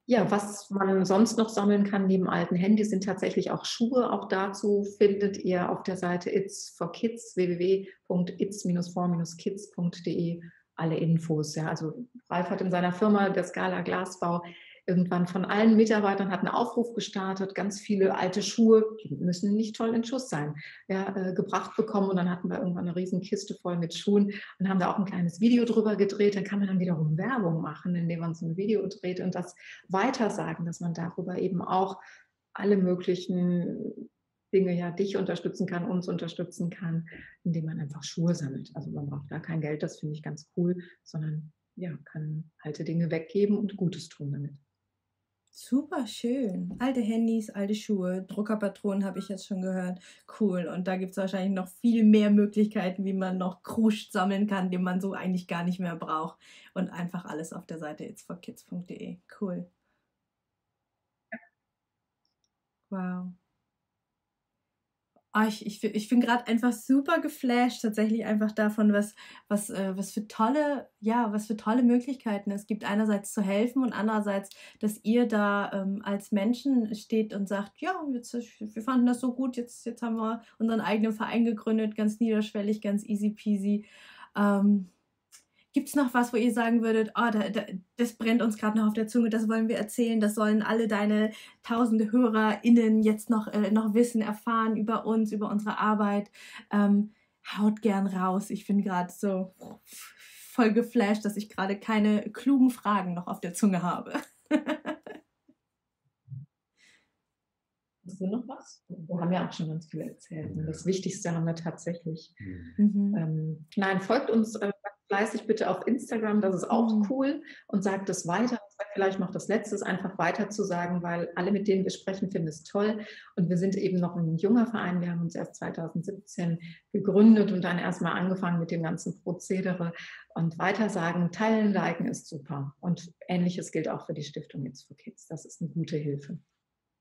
Ja, was man sonst noch sammeln kann neben alten Handys sind tatsächlich auch Schuhe. Auch dazu findet ihr auf der Seite It's for Kids, w w w punkt its dash for dash kids punkt d e, alle Infos. Ja, also Ralf hat in seiner Firma, der Scala Glasbau, irgendwann von allen Mitarbeitern hat einen Aufruf gestartet, ganz viele alte Schuhe, die müssen nicht toll in Schuss sein, ja, äh, gebracht bekommen und dann hatten wir irgendwann eine riesen Kiste voll mit Schuhen und haben da auch ein kleines Video drüber gedreht, dann kann man dann wiederum Werbung machen, indem man so ein Video dreht und das weitersagen, dass man darüber eben auch alle möglichen Dinge, ja, dich unterstützen kann, uns unterstützen kann, indem man einfach Schuhe sammelt. Also man braucht gar kein Geld, das finde ich ganz cool, sondern ja, kann alte Dinge weggeben und Gutes tun damit. Super schön. Alte Handys, alte Schuhe, Druckerpatronen habe ich jetzt schon gehört. Cool. Und da gibt es wahrscheinlich noch viel mehr Möglichkeiten, wie man noch Kruscht sammeln kann, den man so eigentlich gar nicht mehr braucht. Und einfach alles auf der Seite its for kids punkt d e. Cool. Wow. Oh, ich ich, ich bin gerade einfach super geflasht, tatsächlich einfach davon, was, was, äh, was, für tolle, ja, was für tolle Möglichkeiten es gibt, einerseits zu helfen und andererseits, dass ihr da ähm, als Menschen steht und sagt, ja, jetzt, wir fanden das so gut, jetzt, jetzt haben wir unseren eigenen Verein gegründet, ganz niederschwellig, ganz easy peasy. Ähm, Gibt es noch was, wo ihr sagen würdet, oh, da, da, das brennt uns gerade noch auf der Zunge, das wollen wir erzählen, das sollen alle deine tausende HörerInnen jetzt noch, äh, noch wissen, erfahren über uns, über unsere Arbeit. Ähm, haut gern raus. Ich bin gerade so voll geflasht, dass ich gerade keine klugen Fragen noch auf der Zunge habe. Hast du noch was? Wir haben ja auch schon ganz viel erzählt. Und das Wichtigste haben wir tatsächlich. Mhm. Ähm, nein, folgt uns äh, fleißig bitte auf Instagram, das ist auch cool und sagt es weiter. Vielleicht noch das Letzte, einfach weiter zu sagen, weil alle, mit denen wir sprechen, finden es toll und wir sind eben noch ein junger Verein. Wir haben uns erst zweitausendsiebzehn gegründet und dann erstmal angefangen mit dem ganzen Prozedere und weitersagen, teilen, liken ist super und Ähnliches gilt auch für die Stiftung It's for Kids. Das ist eine gute Hilfe.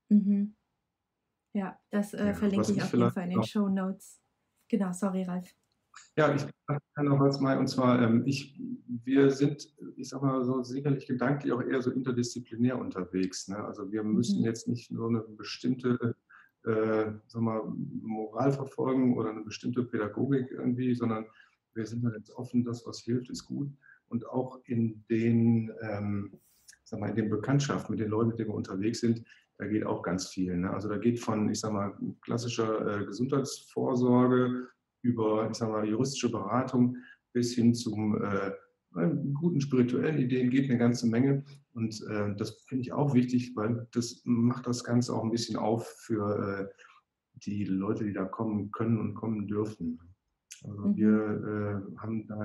Mhm. Ja, das äh, ja, verlinke ich auf jeden Fall in den Shownotes. Genau, sorry Ralf. Ja, ich kann noch was mal, und zwar, ähm, ich, wir sind, ich sag mal so, sicherlich gedanklich auch eher so interdisziplinär unterwegs. Ne? Also wir müssen mhm. jetzt nicht nur eine bestimmte äh, sag mal, Moral verfolgen oder eine bestimmte Pädagogik irgendwie, sondern wir sind halt jetzt offen, das, was hilft, ist gut. Und auch in den, ähm, sag mal, in den Bekanntschaften mit den Leuten, mit denen wir unterwegs sind, da geht auch ganz viel. Ne? Also da geht von, ich sag mal, klassischer äh, Gesundheitsvorsorge, über, ich sag mal, juristische Beratung bis hin zum äh, guten spirituellen Ideen geht eine ganze Menge. Und äh, das finde ich auch wichtig, weil das macht das Ganze auch ein bisschen auf für äh, die Leute, die da kommen können und kommen dürfen. Also mhm. wir äh, haben da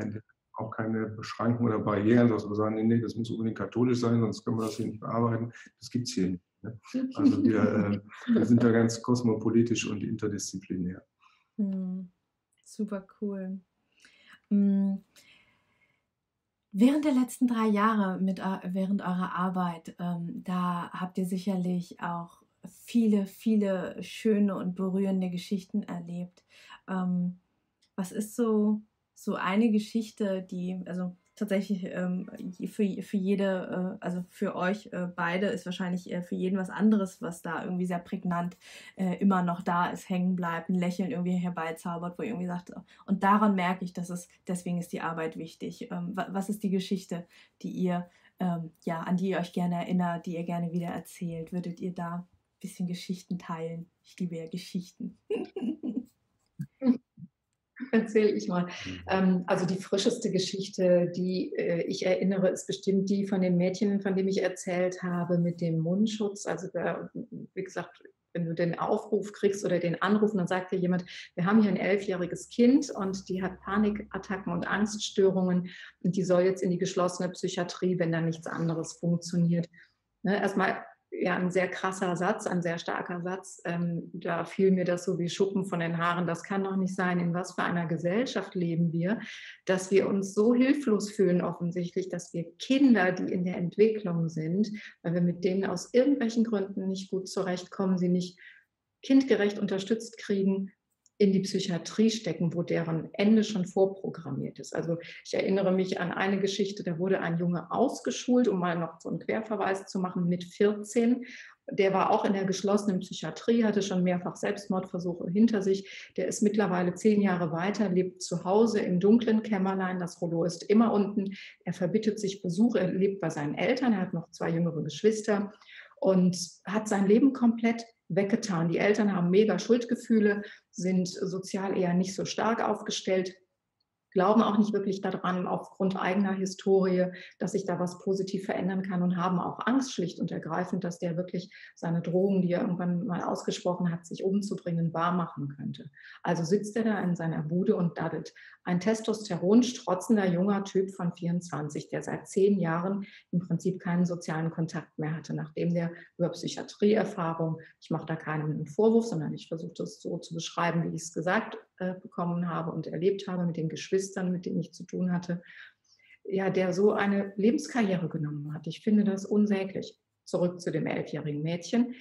auch keine Beschränkungen oder Barrieren, dass wir sagen, nee, nee, das muss unbedingt katholisch sein, sonst können wir das hier nicht bearbeiten. Das gibt es hier nicht. Ne? Also wir, äh, wir sind da ganz kosmopolitisch und interdisziplinär. Mhm. Super cool. Während der letzten drei Jahre, mit, während eurer Arbeit, ähm, da habt ihr sicherlich auch viele, viele schöne und berührende Geschichten erlebt. Ähm, was ist so, so eine Geschichte, die, also tatsächlich ähm, für, für jede, äh, also für euch äh, beide ist wahrscheinlich äh, für jeden was anderes, was da irgendwie sehr prägnant äh, immer noch da ist, hängen bleibt, ein Lächeln irgendwie herbeizaubert, wo ihr irgendwie sagt, und daran merke ich, dass es, deswegen ist die Arbeit wichtig. Ähm, was ist die Geschichte, die ihr, ähm, ja, an die ihr euch gerne erinnert, die ihr gerne wieder erzählt? Würdet ihr da ein bisschen Geschichten teilen? Ich liebe ja Geschichten. Erzähle ich mal. Ähm, also die frischeste Geschichte, die äh, ich erinnere, ist bestimmt die von dem Mädchen, von dem ich erzählt habe, mit dem Mundschutz. Also da, wie gesagt, wenn du den Aufruf kriegst oder den Anruf, dann sagt dir jemand, wir haben hier ein elfjähriges Kind und die hat Panikattacken und Angststörungen und die soll jetzt in die geschlossene Psychiatrie, wenn da nichts anderes funktioniert. Ne, erstmal ja ein sehr krasser Satz, ein sehr starker Satz. Ähm, da fiel mir das so wie Schuppen von den Haaren. Das kann doch nicht sein, in was für einer Gesellschaft leben wir, dass wir uns so hilflos fühlen offensichtlich, dass wir Kinder, die in der Entwicklung sind, weil wir mit denen aus irgendwelchen Gründen nicht gut zurechtkommen, sie nicht kindgerecht unterstützt kriegen, in die Psychiatrie stecken, wo deren Ende schon vorprogrammiert ist. Also ich erinnere mich an eine Geschichte, da wurde ein Junge ausgeschult, um mal noch so einen Querverweis zu machen, mit vierzehn. Der war auch in der geschlossenen Psychiatrie, hatte schon mehrfach Selbstmordversuche hinter sich. Der ist mittlerweile zehn Jahre weiter, lebt zu Hause im dunklen Kämmerlein. Das Rollo ist immer unten. Er verbittet sich Besuch, er lebt bei seinen Eltern, er hat noch zwei jüngere Geschwister und hat sein Leben komplett weggetan. Die Eltern haben mega Schuldgefühle, sind sozial eher nicht so stark aufgestellt, glauben auch nicht wirklich daran, aufgrund eigener Historie, dass sich da was positiv verändern kann und haben auch Angst schlicht und ergreifend, dass der wirklich seine Drohung, die er irgendwann mal ausgesprochen hat, sich umzubringen, wahrmachen könnte. Also sitzt er da in seiner Bude und daddelt. Ein testosteronstrotzender junger Typ von vierundzwanzig, der seit zehn Jahren im Prinzip keinen sozialen Kontakt mehr hatte, nachdem der über Psychiatrieerfahrung, ich mache da keinem einen Vorwurf, sondern ich versuche das so zu beschreiben, wie ich es gesagt äh, bekommen habe und erlebt habe mit den Geschwistern, mit denen ich zu tun hatte, ja, der so eine Lebenskarriere genommen hat. Ich finde das unsäglich. Zurück zu dem elfjährigen Mädchen.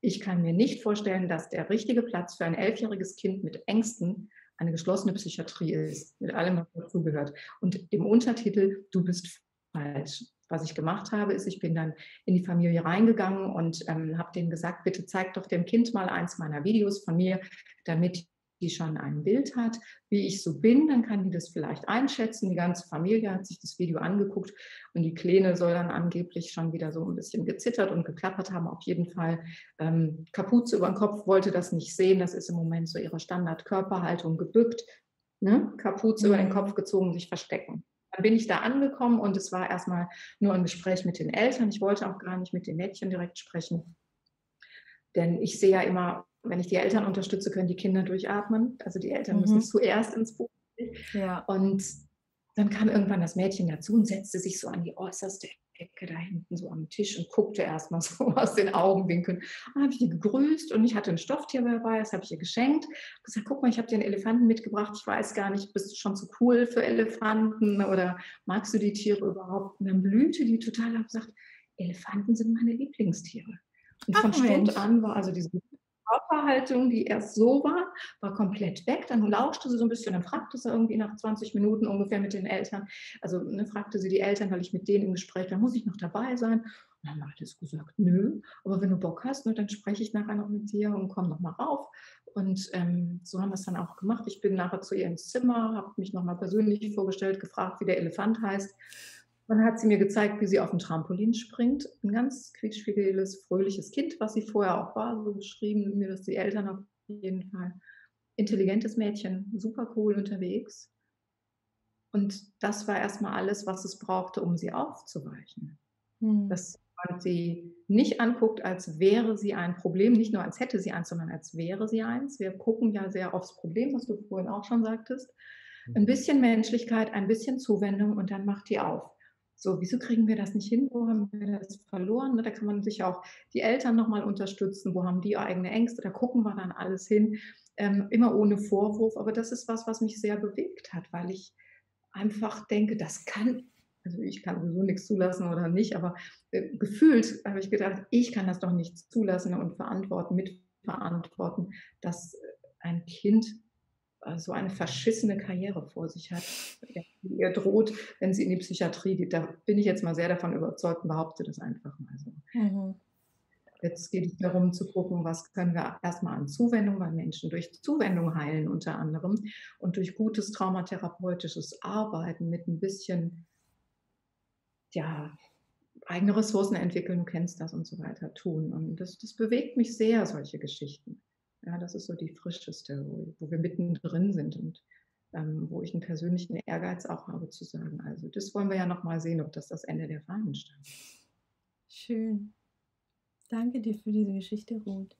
Ich kann mir nicht vorstellen, dass der richtige Platz für ein elfjähriges Kind mit Ängsten eine geschlossene Psychiatrie ist, mit allem, was dazugehört. Und im Untertitel, du bist falsch. Was ich gemacht habe, ist, ich bin dann in die Familie reingegangen und ähm, habe denen gesagt, bitte zeigt doch dem Kind mal eins meiner Videos von mir, damit die schon ein Bild hat, wie ich so bin, dann kann die das vielleicht einschätzen. Die ganze Familie hat sich das Video angeguckt und die Kleine soll dann angeblich schon wieder so ein bisschen gezittert und geklappert haben. Auf jeden Fall ähm, Kapuze über den Kopf, wollte das nicht sehen. Das ist im Moment so ihre Standardkörperhaltung, gebückt, ne? Kapuze mhm. über den Kopf gezogen, sich verstecken. Dann bin ich da angekommen und es war erstmal nur ein Gespräch mit den Eltern. Ich wollte auch gar nicht mit den Mädchen direkt sprechen, denn ich sehe ja immer, wenn ich die Eltern unterstütze, können die Kinder durchatmen. Also die Eltern mhm. müssen zuerst ins Boot. Ja. Und dann kam irgendwann das Mädchen dazu und setzte sich so an die äußerste Ecke da hinten so am Tisch und guckte erstmal so aus den Augenwinkeln. Dann habe ich die gegrüßt und ich hatte ein Stofftier dabei, das habe ich ihr geschenkt. Ich gesagt, guck mal, ich habe dir einen Elefanten mitgebracht. Ich weiß gar nicht, bist du schon zu cool für Elefanten oder magst du die Tiere überhaupt? Und dann blühte die total und habe gesagt, Elefanten sind meine Lieblingstiere. Und Ach, von Stund an war also diese Körperhaltung, die erst so war, war komplett weg. Dann lauschte sie so ein bisschen, dann fragte sie irgendwie nach zwanzig Minuten ungefähr mit den Eltern. Also ne, fragte sie die Eltern, weil ich mit denen im Gespräch war, muss ich noch dabei sein? Und dann hat es gesagt, nö, aber wenn du Bock hast, ne, dann spreche ich nachher noch mit dir und komm nochmal rauf. Und ähm, so haben wir es dann auch gemacht. Ich bin nachher zu ihr ins Zimmer, habe mich nochmal persönlich vorgestellt, gefragt, wie der Elefant heißt. Dann hat sie mir gezeigt, wie sie auf dem Trampolin springt. Ein ganz quietschfideles, fröhliches Kind, was sie vorher auch war. So beschrieben mir das die Eltern auf jeden Fall. Intelligentes Mädchen, super cool unterwegs. Und das war erstmal alles, was es brauchte, um sie aufzuweichen. Hm. Dass man sie nicht anguckt, als wäre sie ein Problem. Nicht nur als hätte sie eins, sondern als wäre sie eins. Wir gucken ja sehr aufs Problem, was du vorhin auch schon sagtest. Ein bisschen Menschlichkeit, ein bisschen Zuwendung und dann macht die auf. So, wieso kriegen wir das nicht hin? Wo haben wir das verloren? Da kann man sich auch die Eltern nochmal unterstützen. Wo haben die eigene Ängste? Da gucken wir dann alles hin. Ähm, immer ohne Vorwurf. Aber das ist was, was mich sehr bewegt hat, weil ich einfach denke, das kann, also ich kann sowieso nichts zulassen oder nicht, aber äh, gefühlt habe ich gedacht, ich kann das doch nicht zulassen und verantworten, mitverantworten, dass ein Kind so eine verschissene Karriere vor sich hat, die ihr droht, wenn sie in die Psychiatrie geht. Da bin ich jetzt mal sehr davon überzeugt und behaupte das einfach mal so. Mhm. Jetzt geht es darum zu gucken, was können wir erstmal an Zuwendung bei Menschen durch Zuwendung heilen unter anderem und durch gutes traumatherapeutisches Arbeiten mit ein bisschen ja, eigene Ressourcen entwickeln, du kennst das und so weiter tun. Und das, das bewegt mich sehr, solche Geschichten. Ja, das ist so die frischeste, wo, wo wir mittendrin sind und ähm, wo ich einen persönlichen Ehrgeiz auch habe zu sagen. Also das wollen wir ja nochmal sehen, ob das das Ende der Fahnen stand. Schön. Danke dir für diese Geschichte, Ruth.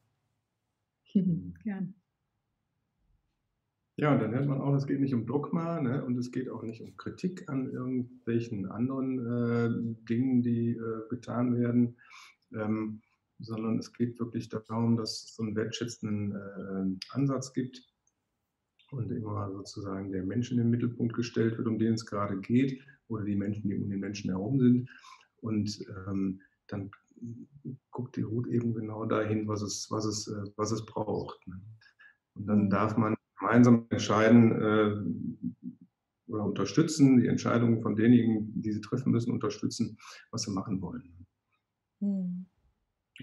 Mhm, gern. Ja, und dann hört man auch, es geht nicht um Dogma, ne? Und es geht auch nicht um Kritik an irgendwelchen anderen äh, Dingen, die äh, getan werden. Ähm, sondern es geht wirklich darum, dass es so einen wertschätzenden äh, Ansatz gibt und immer sozusagen der Mensch in den Mittelpunkt gestellt wird, um den es gerade geht, oder die Menschen, die um den Menschen herum sind. Und ähm, dann guckt die Ruth eben genau dahin, was es, was es, äh, was es braucht. Ne? Und dann darf man gemeinsam entscheiden äh, oder unterstützen, die Entscheidungen von denjenigen, die sie treffen müssen, unterstützen, was sie machen wollen. Mhm.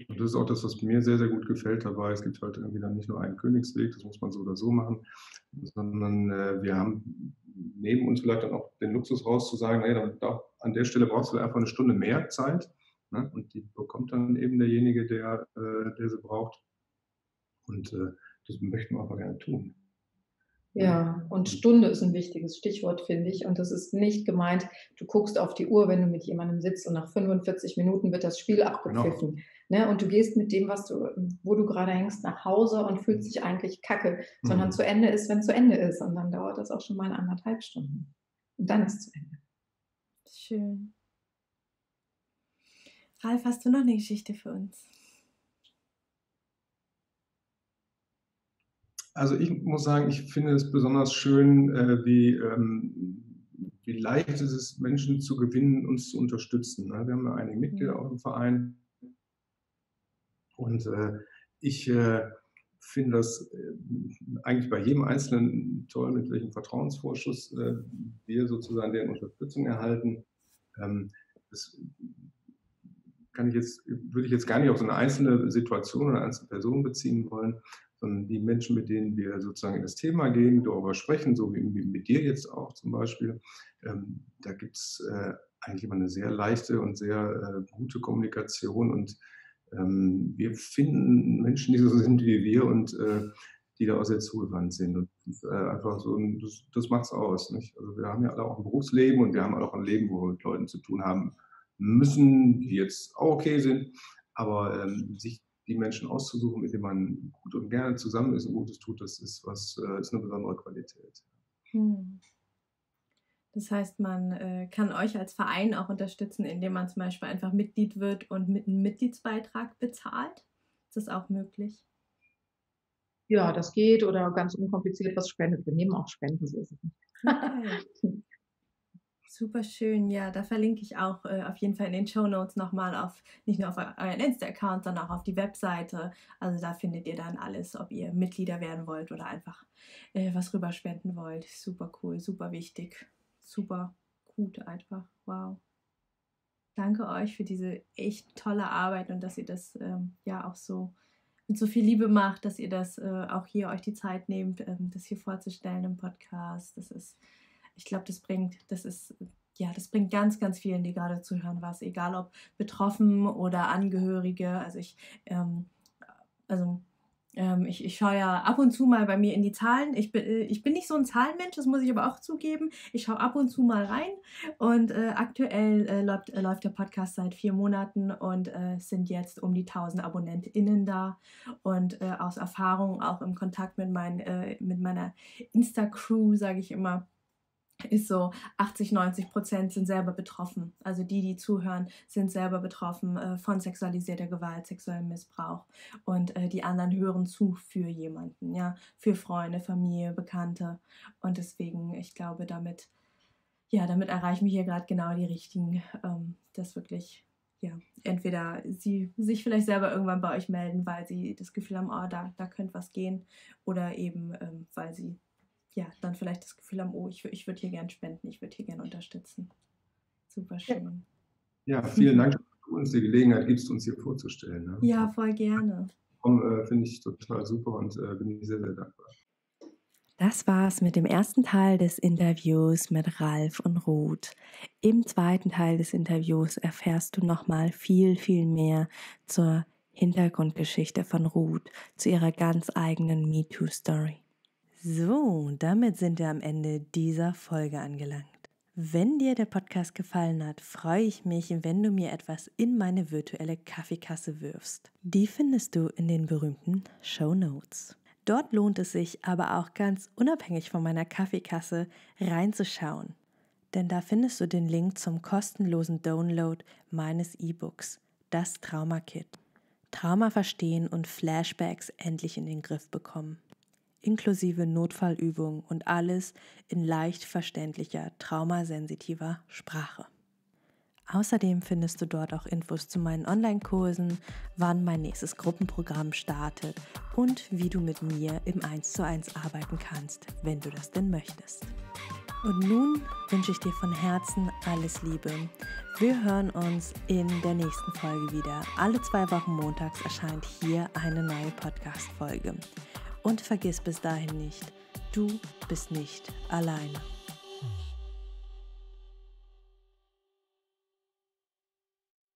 Und das ist auch das, was mir sehr, sehr gut gefällt dabei. Es gibt halt irgendwie dann nicht nur einen Königsweg, das muss man so oder so machen, sondern äh, wir haben neben uns vielleicht dann auch den Luxus raus zu sagen, hey, dann darf, an der Stelle brauchst du einfach eine Stunde mehr Zeit, ne? Und die bekommt dann eben derjenige, der, äh, der sie braucht. Und äh, das möchten wir einfach gerne tun. Ja, und Stunde ist ein wichtiges Stichwort, finde ich. Und das ist nicht gemeint, du guckst auf die Uhr, wenn du mit jemandem sitzt und nach fünfundvierzig Minuten wird das Spiel abgepfiffen. Genau. Ne? Und du gehst mit dem, was du, wo du gerade hängst, nach Hause und fühlst dich eigentlich kacke. Mhm. Sondern zu Ende ist, wenn es zu Ende ist. Und dann dauert das auch schon mal anderthalb Stunden. Und dann ist es zu Ende. Schön. Ralf, hast du noch eine Geschichte für uns? Also ich muss sagen, ich finde es besonders schön, wie, wie leicht es ist, Menschen zu gewinnen, uns zu unterstützen. Wir haben ja einige Mitglieder auch im Verein. Und ich finde das eigentlich bei jedem Einzelnen toll, mit welchem Vertrauensvorschuss wir sozusagen deren Unterstützung erhalten. Das kann ich jetzt, würde ich jetzt gar nicht auf so eine einzelne Situation oder eine einzelne Person beziehen wollen. Die Menschen, mit denen wir sozusagen in das Thema gehen, darüber sprechen, so wie mit dir jetzt auch zum Beispiel, ähm, da gibt es äh, eigentlich immer eine sehr leichte und sehr äh, gute Kommunikation und ähm, wir finden Menschen, die so sind wie wir und äh, die da auch sehr zugewandt sind. Und äh, einfach so, das, das macht es aus. Nicht? Also wir haben ja alle auch ein Berufsleben und wir haben auch ein Leben, wo wir mit Leuten zu tun haben müssen, die jetzt auch okay sind, aber ähm, sich die Menschen auszusuchen, mit denen man gut und gerne zusammen ist und Gutes tut, das ist, was, ist eine besondere Qualität. Hm. Das heißt, man äh, kann euch als Verein auch unterstützen, indem man zum Beispiel einfach Mitglied wird und mit einem Mitgliedsbeitrag bezahlt. Ist das auch möglich? Ja, das geht, oder ganz unkompliziert was spendet. Wir nehmen auch Spenden, so ist es nicht. Okay. Super schön, ja, da verlinke ich auch äh, auf jeden Fall in den Shownotes nochmal auf, nicht nur auf euren Insta-Account, sondern auch auf die Webseite. Also da findet ihr dann alles, ob ihr Mitglieder werden wollt oder einfach äh, was rüber spenden wollt. Super cool, super wichtig, super gut einfach, wow. Danke euch für diese echt tolle Arbeit und dass ihr das ähm, ja auch so mit so viel Liebe macht, dass ihr das äh, auch hier euch die Zeit nehmt, ähm, das hier vorzustellen im Podcast. Das ist... Ich glaube, das bringt, das ist, ja, das bringt ganz, ganz vielen, die gerade zuhören, was, egal ob betroffen oder Angehörige. Also ich, ähm, also ähm, ich, ich schaue ja ab und zu mal bei mir in die Zahlen. Ich bin, ich bin nicht so ein Zahlenmensch, das muss ich aber auch zugeben. Ich schaue ab und zu mal rein und äh, aktuell äh, läuft, äh, läuft der Podcast seit vier Monaten und äh, sind jetzt um die tausend AbonnentInnen da. Und äh, aus Erfahrung auch im Kontakt mit, mein, äh, mit meiner Insta-Crew, sage ich immer, ist so, achtzig, neunzig Prozent sind selber betroffen. Also die, die zuhören, sind selber betroffen äh, von sexualisierter Gewalt, sexuellem Missbrauch. Und äh, die anderen hören zu für jemanden, ja, für Freunde, Familie, Bekannte. Und deswegen, ich glaube, damit, ja, damit erreichen wir hier gerade genau die Richtigen, ähm, dass wirklich, ja, entweder sie sich vielleicht selber irgendwann bei euch melden, weil sie das Gefühl haben, oh, da, da könnte was gehen, oder eben, ähm, weil sie ja, dann vielleicht das Gefühl haben, oh, ich, ich würde hier gern spenden, ich würde hier gern unterstützen. Super schön. Ja, vielen Dank, dass du uns die Gelegenheit gibst, uns hier vorzustellen. Ne? Ja, voll gerne. Äh, finde ich total super und äh, bin ich sehr, sehr dankbar. Das war's mit dem ersten Teil des Interviews mit Ralf und Ruth. Im zweiten Teil des Interviews erfährst du nochmal viel, viel mehr zur Hintergrundgeschichte von Ruth, zu ihrer ganz eigenen MeToo-Story. So, damit sind wir am Ende dieser Folge angelangt. Wenn dir der Podcast gefallen hat, freue ich mich, wenn du mir etwas in meine virtuelle Kaffeekasse wirfst. Die findest du in den berühmten Shownotes. Dort lohnt es sich aber auch ganz unabhängig von meiner Kaffeekasse reinzuschauen. Denn da findest du den Link zum kostenlosen Download meines E-Books, das Trauma Kit. Trauma verstehen und Flashbacks endlich in den Griff bekommen, inklusive Notfallübungen und alles in leicht verständlicher, traumasensitiver Sprache. Außerdem findest du dort auch Infos zu meinen Online-Kursen, wann mein nächstes Gruppenprogramm startet und wie du mit mir im eins zu eins arbeiten kannst, wenn du das denn möchtest. Und nun wünsche ich dir von Herzen alles Liebe. Wir hören uns in der nächsten Folge wieder. Alle zwei Wochen montags erscheint hier eine neue Podcast-Folge. Und vergiss bis dahin nicht, du bist nicht alleine.